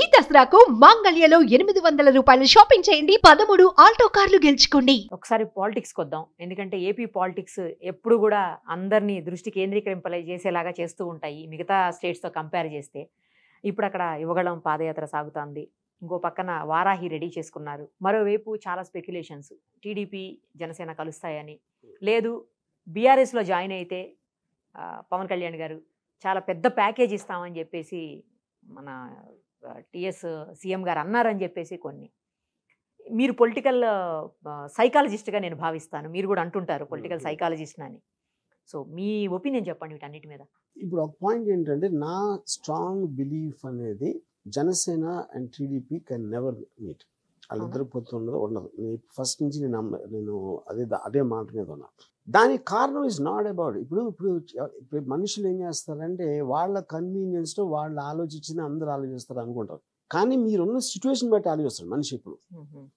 ఈ దసరాకు మాంగళ్యలో 800 రూపాయల షాపింగ్ చేయండి. 13 ఆల్టో కార్లు గెలుచుకోండి. ఒకసారి పాలిటిక్స్ కొద్దాం, ఎందుకంటే ఏపీ పాలిటిక్స్ ఎప్పుడు కూడా అందరినీ దృష్టి కేంద్రీకరింపలే చేసేలాగా చేస్తూ ఉంటాయి మిగతా స్టేట్స్తో కంపేర్ చేస్తే. ఇప్పుడు అక్కడ యువగళం పాదయాత్ర సాగుతోంది, ఇంకో పక్కన వారాహి రెడీ చేసుకున్నారు, మరోవైపు చాలా స్పెక్యులేషన్స్ టీడీపీ జనసేన కలుస్తాయని, లేదు బీఆర్ఎస్లో జాయిన్ అయితే పవన్ కళ్యాణ్ గారు చాలా పెద్ద ప్యాకేజ్ ఇస్తామని చెప్పేసి మన టీఎస్ సీఎం గారు అన్నారని చెప్పేసి కొన్ని. మీరు పొలిటికల్ సైకాలజిస్ట్గా నేను భావిస్తాను, మీరు కూడా అంటుంటారు పొలిటికల్ సైకాలజిస్ట్ అని, సో మీ ఒపీనియన్ చెప్పండి వీటన్నిటి మీద. ఇప్పుడు ఒక పాయింట్ ఏంటంటే, నా స్ట్రాంగ్ బిలీఫ్ అనేది Janasena and TDP can never meet. వాళ్ళిద్దరు పొత్తు ఉండదు. ఫస్ట్ నుంచి నేను అదే మాట మీద ఉన్నా. దానికి కారణం ఇస్ నాట్ అబౌట్ ఇప్పుడు మనుషులు ఏం చేస్తారంటే వాళ్ళ కన్వీనియన్స్తో వాళ్ళు ఆలోచించిన అందరూ ఆలోచిస్తారు అనుకుంటారు, కానీ మీరున్న సిచ్యువేషన్ బట్టి ఆలోచిస్తారు మనిషి.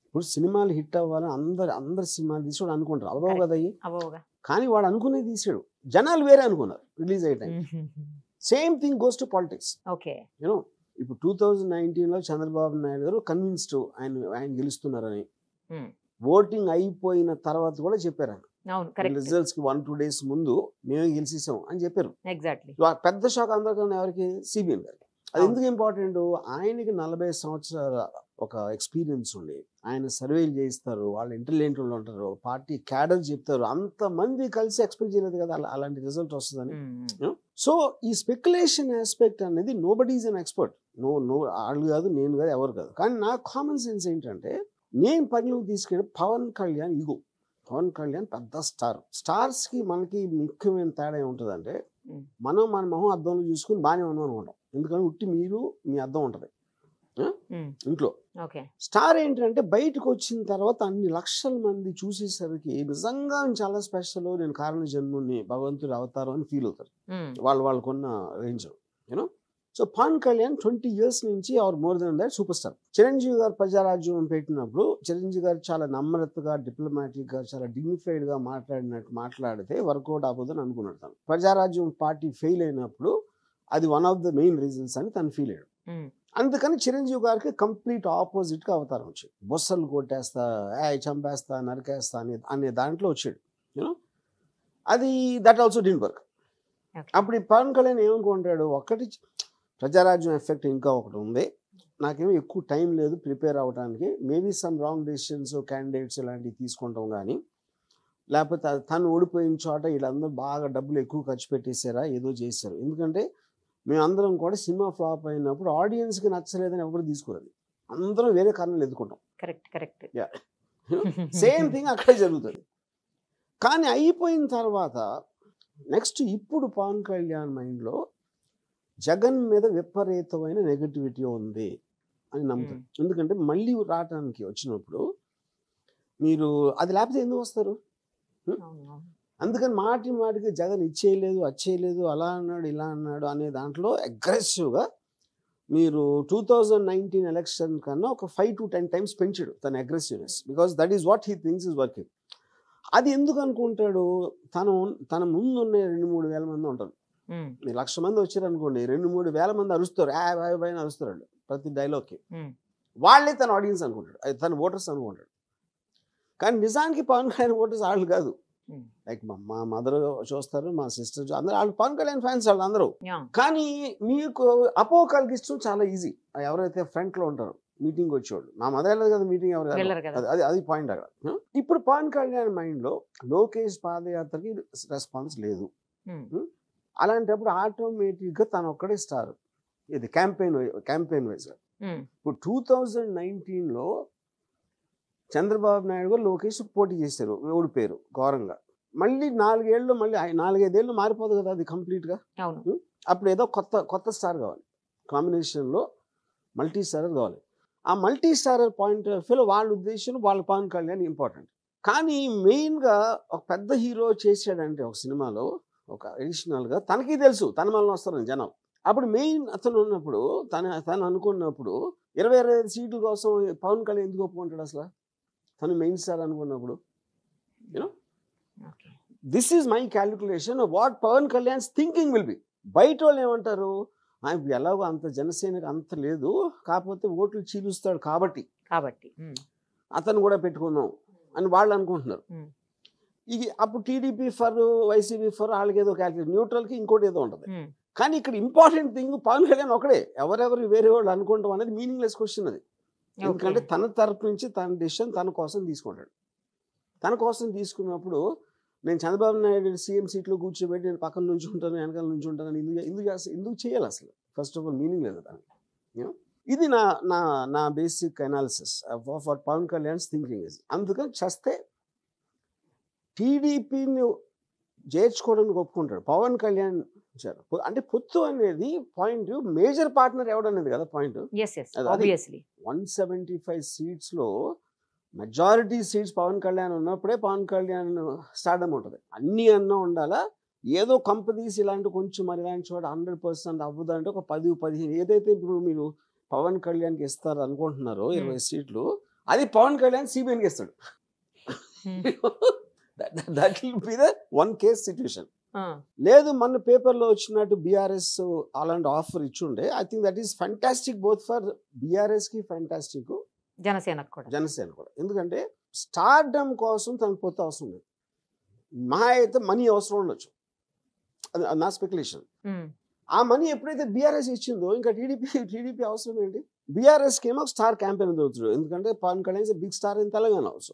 ఇప్పుడు సినిమాలు హిట్ అవ్వాలని అందరు సినిమాలు తీసాడు అనుకుంటారు, అవ్వవు కదా, కానీ వాడు అనుకునే తీసాడు, జనాలు వేరే అనుకున్నారు రిలీజ్ అయ్యే time. Same thing goes to politics. You know ఇప్పుడు 2019లో చంద్రబాబు నాయుడు గారు కన్విన్స్డ్ ఆయన గెలుస్తున్నారని ఓటింగ్ అయిపోయిన తర్వాత కూడా చెప్పారు. రిజల్ట్స్ కి 1-2 days ముందు మేమే గెలిచేసాం అని చెప్పారు. పెద్ద షాక్ అందరికన్నా ఎవరికి? సిబిఎన్ గారికి. అది ఎందుకు ఇంపార్టెంట్? ఆయనకి 40 సంవత్సరాల ఒక ఎక్స్పీరియన్స్ ఉండి ఆయన సర్వేలు చేయిస్తారు, వాళ్ళు ఇంటెలిజెంట్ వాళ్ళు ఉంటారు, పార్టీ క్యాడర్ చెప్తారు, అంతమంది కలిసి ఎక్స్పెక్ట్ చేయలేదు కదా అలాంటి రిజల్ట్ వస్తుందని. సో ఈ స్పెక్యులేషన్ ఆస్పెక్ట్ అనేది nobody is an expert. No వాళ్ళు కాదు, నేను కాదు, ఎవరు కాదు, కానీ నా కామన్ సెన్స్ ఏంటంటే నేను పరిలోకి తీసుకెళ్ళి పవన్ కళ్యాణ్ ఇగో. పవన్ కళ్యాణ్ పెద్ద స్టార్స్కి మనకి ముఖ్యమైన తేడా ఏముంటుందంటే మనం మన మొహం అద్దంలో చూసుకుని బాగానే ఉన్నాం అనుకుంటాం, ఎందుకంటే ఉట్టి మీరు మీ అద్దం ఉంటుంది ఇంట్లో. స్టార్ ఏంటంటే బయటకు వచ్చిన తర్వాత అన్ని లక్షల మంది చూసేసరికి నిజంగా చాలా స్పెషల్, నేను కారణ జన్ముని, భగవంతుడు అవతారం అని ఫీల్ అవుతారు వాళ్ళకున్న range, you know. So Pawan Kalyan 20 years నుంచి or more than that super star. Chiranjeevi గారు ప్రజారాజ్యం పెట్టినప్పుడు చిరంజీవి గారు చాలా నమ్రతగా, డిప్లొమాటిక్ గా, చాలా డిగ్నిఫైడ్ గా మాట్లాడితే వర్కౌట్ అవ్వదని అనుకున్నాడు తను. ప్రజారాజ్యం పార్టీ ఫెయిల్ అయినప్పుడు అది one of the main reasons అని తను ఫీల్ అయ్యాడు. అందుకని చిరంజీవి గారికి కంప్లీట్ ఆపోజిట్ గా అవతారం వచ్చాడు. బొస్సలు కొట్టేస్తా, చంపేస్తా, నరికేస్తా అనే దాంట్లో వచ్చాడు, యూనో. అది దట్ ఆల్సో డింట్ వర్క్. అప్పుడు పవన్ కళ్యాణ్ ఏమనుకుంటాడు, ఒకటి ప్రజారాజ్యం ఎఫెక్ట్ ఇంకా ఒకటి ఉంది, నాకేమో ఎక్కువ టైం లేదు ప్రిపేర్ అవ్వడానికి, maybe some wrong decisions candidates ఇలాంటివి తీసుకుంటాం, కానీ లేకపోతే తను ఓడిపోయిన చోట వీళ్ళందరూ బాగా డబ్బులు ఎక్కువ ఖర్చు పెట్టేశారా ఏదో చేశారు. ఎందుకంటే మేమందరం కూడా సినిమా ఫ్లాప్ అయినప్పుడు ఆడియన్స్కి నచ్చలేదని ఎవరు తీసుకోలేదు, అందరం వేరే కారణాలు ఎదుర్కొంటాం. Correct, correct. సేమ్ థింగ్ అక్కడే జరుగుతుంది. కానీ అయిపోయిన తర్వాత నెక్స్ట్ ఇప్పుడు పవన్ కళ్యాణ్ మైండ్లో జగన్ మీద విపరీతమైన నెగటివిటీ ఉంది అని నమ్ముతారు. ఎందుకంటే మళ్ళీ రావడానికి వచ్చినప్పుడు మీరు అది లేకపోతే ఎందుకు వస్తారు? అందుకని మాటికి జగన్ ఇచ్చేయలేదు, వచ్చేయలేదు, అలా అన్నాడు ఇలా అన్నాడు అనే దాంట్లో అగ్రెసివ్గా మీరు 2019 ఎలక్షన్ కన్నా ఒక 5 to 10 times పెంచాడు తన aggressiveness. Because that is what he thinks is working. అది ఎందుకు అనుకుంటాడు, తన ముందున్న 2-3 వేల మంది ఉంటారు, 1,00,000 మంది వచ్చారు అనుకోండి, 2-3 వేల మంది అరుస్తారు, ఆయన అరుస్తారు ప్రతి డైలాగ్కి, వాళ్ళే తన ఆడియన్స్ అనుకుంటాడు, అది తన ఓటర్స్ అనుకుంటాడు. కానీ నిజానికి పవన్ కళ్యాణ్ ఓటర్స్ వాళ్ళు కాదు. లైక్ మా మదర్ చూస్తారు, మా సిస్టర్ అందరూ వాళ్ళు పవన్ కళ్యాణ్ ఫ్యాన్స్ వాళ్ళు అందరూ. కానీ మీకు అపో కలిగిస్తూ చాలా ఈజీ, ఎవరైతే ఫ్రంట్ లో ఉంటారు మీటింగ్ వచ్చేవాళ్ళు. మా మదర్ వెళ్ళదు కదా మీటింగ్, ఎవరు? అది పాయింట్ అక్కడ. ఇప్పుడు పవన్ కళ్యాణ్ మైండ్ లో లోకేష్ పాదయాత్రకి రెస్పాన్స్ లేదు, అలాంటప్పుడు ఆటోమేటిక్ గా తను ఒక్కడే స్టార్. ఇది క్యాంపెయిన్ వైజ్ గా. ఇప్పుడు 2019లో చంద్రబాబు నాయుడు గారు లోకేష్ పోటీ చేశారు, ఓడిపోయారు ఘోరంగా. మళ్ళీ 4-5 ఏళ్ళు మారిపోదు కదా అది కంప్లీట్ గా. అప్పుడు ఏదో కొత్త స్టార్ కావాలి, కాంబినేషన్ లో మల్టీ స్టారర్ కావాలి. ఆ మల్టీ స్టారర్ పాయింట్ ఆఫ్ వ్యూలో వాళ్ళ ఉద్దేశం వాళ్ళ పవన్ కళ్యాణ్ ఇంపార్టెంట్. కానీ మెయిన్ గా ఒక పెద్ద హీరో చేశాడంటే ఒక సినిమాలో ఒక అడిషనల్ గా తనకి తెలుసు తన మనలో వస్తారని జనం. అప్పుడు మెయిన్ అతను ఉన్నప్పుడు తను అనుకున్నప్పుడు 20-25 సీట్ల కోసం పవన్ కళ్యాణ్ ఎందుకు ఒప్పుకుంటాడు అసలు? తను మెయిన్ స్టార్ అనుకున్నప్పుడు, you know. This is my calculation what Pawan Kalyan's thinking will be. బయట వాళ్ళు ఏమంటారు, I am allowed on the Janasena Anthaledu, Kapote, what will she lose third Kabati? Kabati. Athan would have pet no, and Walan Guntner. Up TDP for YCP for Algedo calculate neutral king code on them. Can it important thing to Pawan Kalyan Okre? However, very old unconto one is meaningless question. In Kanda Thanatar Pinchi, Tan Dishan, Thanakosan these quoted. Thanakosan these Kunapudo. When Chandrababu Naidu CMC to Gucci went in Pakan Juntan and Ankan Juntan and Indu Chelas. First of all, meaningless. You know, this is my basic analysis of what Pawan Kalyan's thinking is. And the Chaste TDP new J. Kodan Gopkundra, Pawan Kalyan. And the Puttu and the point you major partner out on the other point. Yes, yes, obviously. 175 seats low. Majority seats Pawan Kalyan unna pade Pawan Kalyan stardom untadi anni anna undala edo companies ilanti konchu mari dan choda 100% avvudante oka 10 15 edaithe ippudu meeru Pawan Kalyan ki istaru anukuntunnaro 20 seatlu adi Pawan Kalyan CBN ki istadu that will be the one case situation ledu man paper lo vachinattu BRS alland offer ichunde I think that is fantastic both for BRS ki fantastic Janasena Koda. Janasena Koda. In the country, stardom costumes and pothousum. My the money also. Not speculation. Our money applied the BRS each in though, in TDP also made it. BRS came up star campaign in the country, Pawan Kalyan is a big star in Telangana also.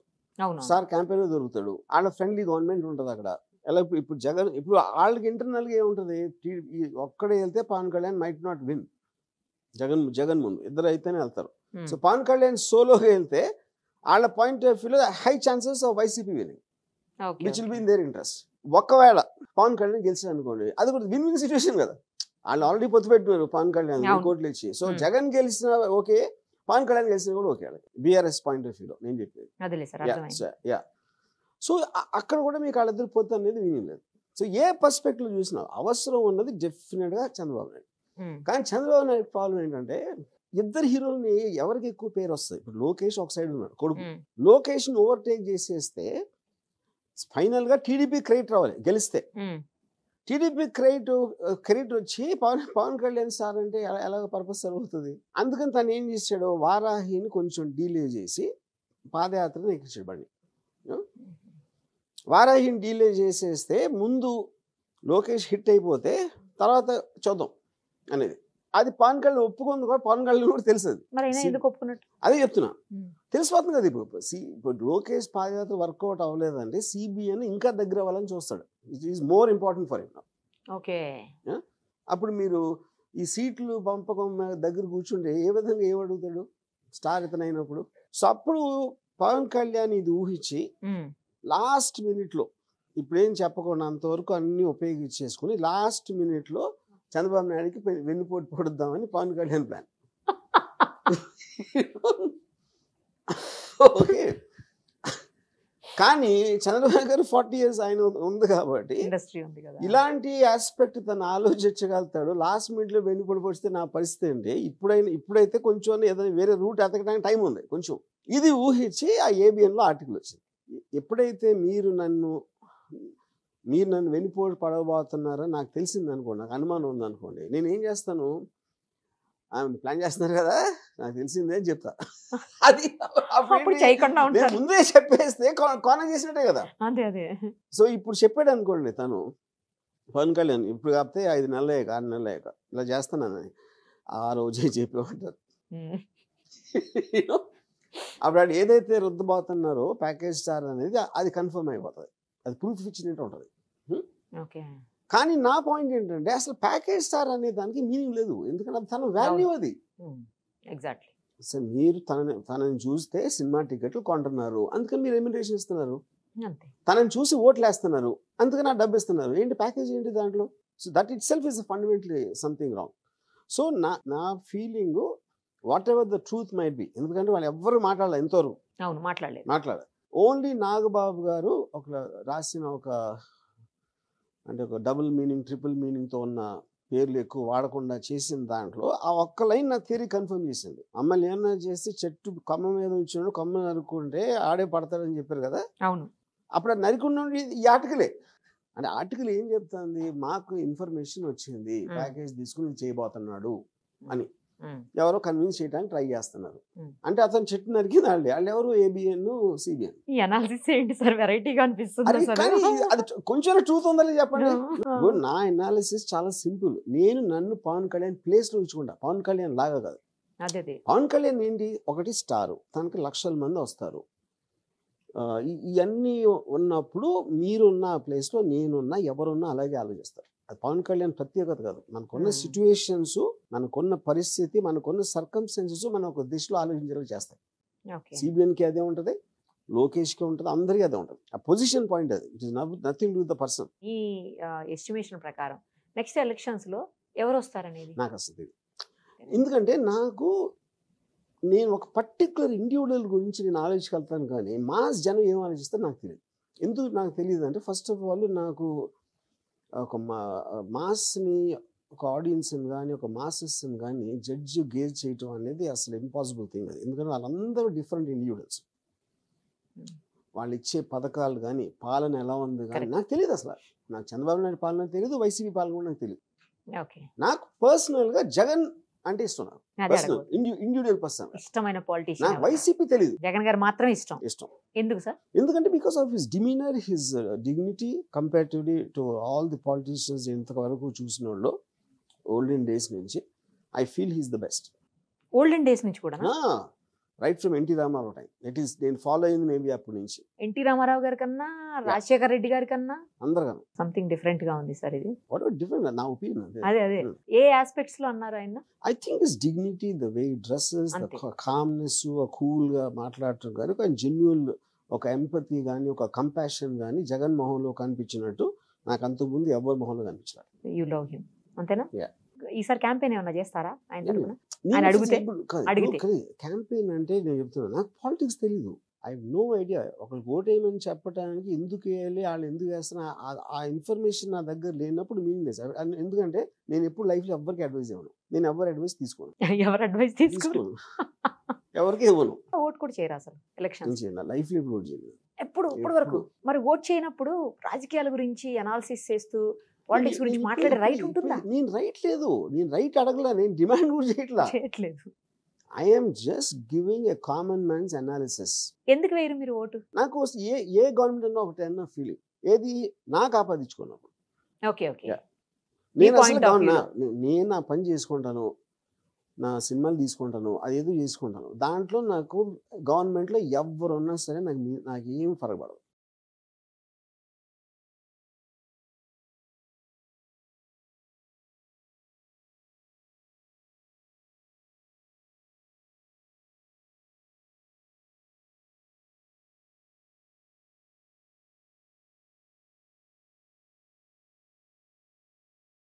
Star campaign in the Rutadu. And a friendly government under the Kada. If Jagan, if all internal game under the Okade, Pawan Kalyan might not win. Jagan Mun, either Ethan Althar. So, Pawan Kalyan solo helte, and a point of view, high chances of YCP winning, okay, which will be in their interest. Wakavela, Pawan Kalyan gets it and go. That's a win-win situation. And already put it to Pawan Kalyan, no. Go to so, Jagan gets okay, Pawan Kalyan gets okay. BRS point of view, name it. Yeah, sir. Yeah. So, Akkar Koda me Kaladar Potan is meaningless. So, yeah, perspective use now. Avasra one of the definite Chandrababu Naidu. Can Chandrababu Naidu problem in day? Either hero ne everki ekku pair ostadi ippudu Lokesh oxide unnadu kodugu Lokesh ni overtake cheseste final ga TDP credit ravali geliste TDP credit vachi Pawan Kalyan sir ante ela purpose sarvutundi andukani than em chesadu Varahi ni koncham delay chesi padayatra ekkichadu bandi Varahi ni delay cheseste mundu Lokesh hit ayipothe tarvata chodam anedi అది పాన్ కళ్ళు ఒప్పుకుంది కూడా pan కళ్ళు కూడా తెలుసు అదే చెప్తున్నా తెలిసిపోతుంది కదా ఇప్పుడు లోకేష్ పాదయాత్ర వర్కౌట్ అవ్వలేదంటే సిబిఎన్ ఇంకా దగ్గర అవ్వాలని చూస్తాడు it is more important for him okay అప్పుడు మీరు ఈ సీట్లు పంపకం దగ్గర కూర్చుంటే ఏ విధంగా ఏం అడుగుతాడు స్టార్ ఇతనైనప్పుడు సో అప్పుడు పవన్ కళ్యాణ్ ఇది ఊహించి లాస్ట్ మినిట్లో ఇప్పుడేం చెప్పకుండా అంతవరకు అన్ని ఉపయోగించేసుకుని లాస్ట్ మినిట్లో Chandrababu Naidu Veniport Podamani Pawan Kalyan plan. Okay. Kani Chandrababu Garu 40 years I know on the covered industry on the Ilanti aspect of the Nalojagal last middle Veniport Postana Persistent Day, you put in the Conchon, other very root at the time on the Concho. Idi Uhichi, I AB and law articles. You put it Mirunanu. మీరు నన్ను వెనిపోడు పడవబోతున్నారని నాకు తెలిసింది అనుకోండి నాకు అనుమానం ఉందనుకోండి నేను ఏం చేస్తాను ఆయన ప్లాన్ చేస్తున్నారు కదా నాకు తెలిసిందే అని చెప్తా అది అప్పుడు చేయకుండా ఉంటాను ముందే చెప్పేస్తే కోన చేసినట్టే కదా అంతే అదే సో ఇప్పుడు చెప్పాడు అనుకోండి తను పవన్ కళ్యాణ్ ఇప్పుడు కాకపోతే 5 నెలలే 6 నెలలే ఇలా చేస్తానని ఆ రోజే చెప్పేమంటారు అప్పుడు ఏదైతే రుద్దబోతున్నారో ప్యాకేజ్ స్టార్ అనేది అది కన్ఫర్మ్ అయిపోతుంది అది ప్రూఫ్ ఇచ్చినట్టు ఉంటుంది కానీ నా పాయింట్ ఏంటంటే అసలు ప్యాకేజ్ స్టార్ అనే దానికి మీనింగ్ లేదు ఎందుకంటే తన వాల్యూ అది ఎగ్జాక్ట్లీ అసలు మీరు తనని చూస్తే సినిమా టికెట్లు కొంటున్నారు అందుకని మీరు రెమ్యూనరేషన్ ఇస్తున్నారు తనని చూసి ఓట్లు వేస్తున్నారు అందుకని ఆ డబ్బు ఇస్తున్నారు ఏంటి ప్యాకేజ్ ఏంటి దాంట్లో so that itself is fundamentally something wrong so నా feeling whatever the truth might be ఎందుకంటే వాళ్ళు ఎవ్వరు మాట్లాడాలి ఎంతవరకు మాట్లాడాలి ఓన్లీ నాగబాబు గారు ఒక రాసిన ఒక అంటే ఒక డబుల్ మీనింగ్ ట్రిపుల్ మీనింగ్తో ఉన్న పేర్లు ఎక్కువ వాడకుండా చేసిన దాంట్లో ఆ ఒక్క లైన్ నా థియరీ కన్ఫర్మ్ చేసింది అమ్మాయిలు ఏమన్నా చేసి చెట్టు కొమ్మ మీద ఉంచినాడు కొమ్మ నరుకుంటే ఆడే పడతాడని చెప్పారు కదా అవును అప్పుడు నరికుండా ఈ ఆటకలే And article ఏం చెప్తాంది మాకు ఇన్ఫర్మేషన్ వచ్చింది ప్యాకేజ్ తీసుకుని చేయబోతున్నాడు అని ఎవరో కన్విన్స్ చేయడానికి ట్రై చేస్తున్నారు అంటే అతను చెట్టు నరికింది వాళ్ళు ఎవరు ఏబిఎన్ సిబిఎన్ ఈ అనాలిసిస్ ఏంటి సార్ వెరైటీగా అనిపిస్తుంది సార్ అది కొంచెం ట్రూత్ ఉందని చెప్పండి నా అనాలిసిస్ చాలా సింపుల్ నేను నన్ను పవన్ కళ్యాణ్ ప్లేస్ లో ఉంచుకుంటా పవన్ కళ్యాణ్ లాగా కాదు అదేదే పవన్ కళ్యాణ్ ఏంటి ఒకటి స్టార్ తనకి లక్షల మంది వస్తారు ఇవన్నీ ఉన్నప్పుడు మీరున్న ప్లేస్లో నేనున్న ఎవరున్నా అలాగే ఆలోచిస్తారు అది పవన్ కళ్యాణ్ ప్రత్యేకత కాదు మనకున్న సిచ్యువేషన్స్ మనకున్న పరిస్థితి మనకున్న సర్కమ్స్టెన్సెస్ మనం ఒక దిశలో ఆలోచించేలా చేస్తాయి సిబిఎన్కి అదే ఉంటుంది లోకేష్కి ఉంటుంది అందరికీ అదే ఉంటుంది ఆ పొజిషన్ పాయింట్ అది it is nothing to the person ఈ ఎస్టిమేషన్ ప్రకారం నెక్స్ట్ ఎలక్షన్స్లో ఎవరు వస్తారనేది నాకు వస్తుంది ఎందుకంటే నాకు నేను ఒక పర్టికులర్ ఇండివిజువల్ గురించి నేను ఆలోచించగలుగుతాను కానీ మాస్ జనం ఏం ఆలోచిస్తారో నాకు తెలియదు ఎందుకు నాకు తెలియదు అంటే ఫస్ట్ ఆఫ్ ఆల్ నాకు ఒక మాస్ని ఒక ఆడియన్స్ని కానీ ఒక మాసెస్ని కానీ జడ్జ్ గేజ్ చేయటం అనేది అసలు ఇంపాసిబుల్ థింగ్ అది ఎందుకంటే వాళ్ళందరూ డిఫరెంట్ ఇండివిజువల్స్ వాళ్ళు ఇచ్చే పథకాలు కానీ పాలన ఎలా ఉంది కానీ నాకు తెలియదు అసలు నాకు చంద్రబాబు నాయుడు పాలన తెలియదు వైసీపీ పాలన కూడా నాకు తెలియదు నాకు పర్సనల్గా జగన్ అంటే ఇష్టం ఇండివిజువల్ పర్సన్ ఇష్టమైన పొలిటిషియన్ వైసీపీ తెలియదు జగన్ గారు మాత్రం ఇష్టం ఇష్టం ఎందుకు సార్ ఎందుకంటే because of his demeanour his dignity comparatively to all the politicians ఇంతవరకు చూసిన వాళ్ళు ఓల్డెన్ డేస్ నుంచి I feel he's the best olden days నుంచి కూడా right from NT Ramarao time that is నేను ఫాలో అయింది మేబీ అప్పటి నుంచి ఎన్టీ రామారావు గారి కన్నా రాజశేఖర్ రెడ్డి గారి కన్నా అందరికన్నా సంథింగ్ డిఫరెంట్ గా ఉంది సార్ ఇది వాట్ డిఫరెంట్ నా ఒపీనియన్ అదే అదే ఏ ఆస్పెక్ట్స్ లో అన్నారు ఆయన I think his dignity the way he dresses the calmness ఆ కూల్ గా మాట్లాడటం కానీ ఒక జెన్యూన్ ఒక ఎంపతి కానీ ఒక కంపాషన్ కానీ జగన్మోహన్ లో కనిపించినట్టు నాకు అంతకుముందు ఎవరి మోహన్ లో కనిపించలేదు యు లవ్ హిమ్ అంతేనా ఈసారి క్యాంపెయిన్ ఏమన్నా చేస్తారా ఆయన తరపున ఆయన అడిగితే క్యాంపెయిన్ అంటే నేను చెప్తున్నా నాకు పాలిటిక్స్ తెలీదు ఐ హావ్ నో ఐడియా ఒకరికి ఓటేయమని చెప్పడానికి ఎందుకు వేయాలి వాళ్ళు ఎందుకు వేస్తున్నా ఆ ఇన్ఫర్మేషన్ నా దగ్గర లేనప్పుడు మీనింగ్ ఎందుకంటే నేను ఎప్పుడు లైఫ్లో ఎవరికి అడ్వైస్ ఇవ్వను నేను ఎవరు అడ్వైస్ తీసుకోను ఎవరు అడ్వైస్ తీసుకోను ఎవరికి ఇవ్వను ఓట్ కూడా చేయరా అసలు ఎలక్షన్స్ లైఫ్లో ఇప్పుడు ఓట్ చేయను ఎప్పుడు ఇప్పటి వరకు మరి ఓట్ చేయనప్పుడు రాజకీయాల గురించి అనాలిసిస్ చేస్తూ పాలిటిక్స్ గురించి మాట్లాడే రైట్ ఉంటుందా నేను రైట్ లేదు నేను రైట్ అడగలా నేను డిమాండ్ కూడా చేయట్లేదు I'm just giving a common man's analysis ఎందుకు వేయరు మీరు ఓటు నాకు ఏ ఏ గవర్నమెంట్ అన్న ఒకటి అన్న ఫీలింగ్ ఏది నాకు ఆపాదించుకున్నప్పుడు ఓకే ఓకే నేను నా పని చేసుకుంటాను నా సినిమాలు తీసుకుంటాను అదేదో చేసుకుంటాను దాంట్లో నాకు గవర్నమెంట్లో ఎవరున్నా సరే నాకు ఏం ఫరకపడదు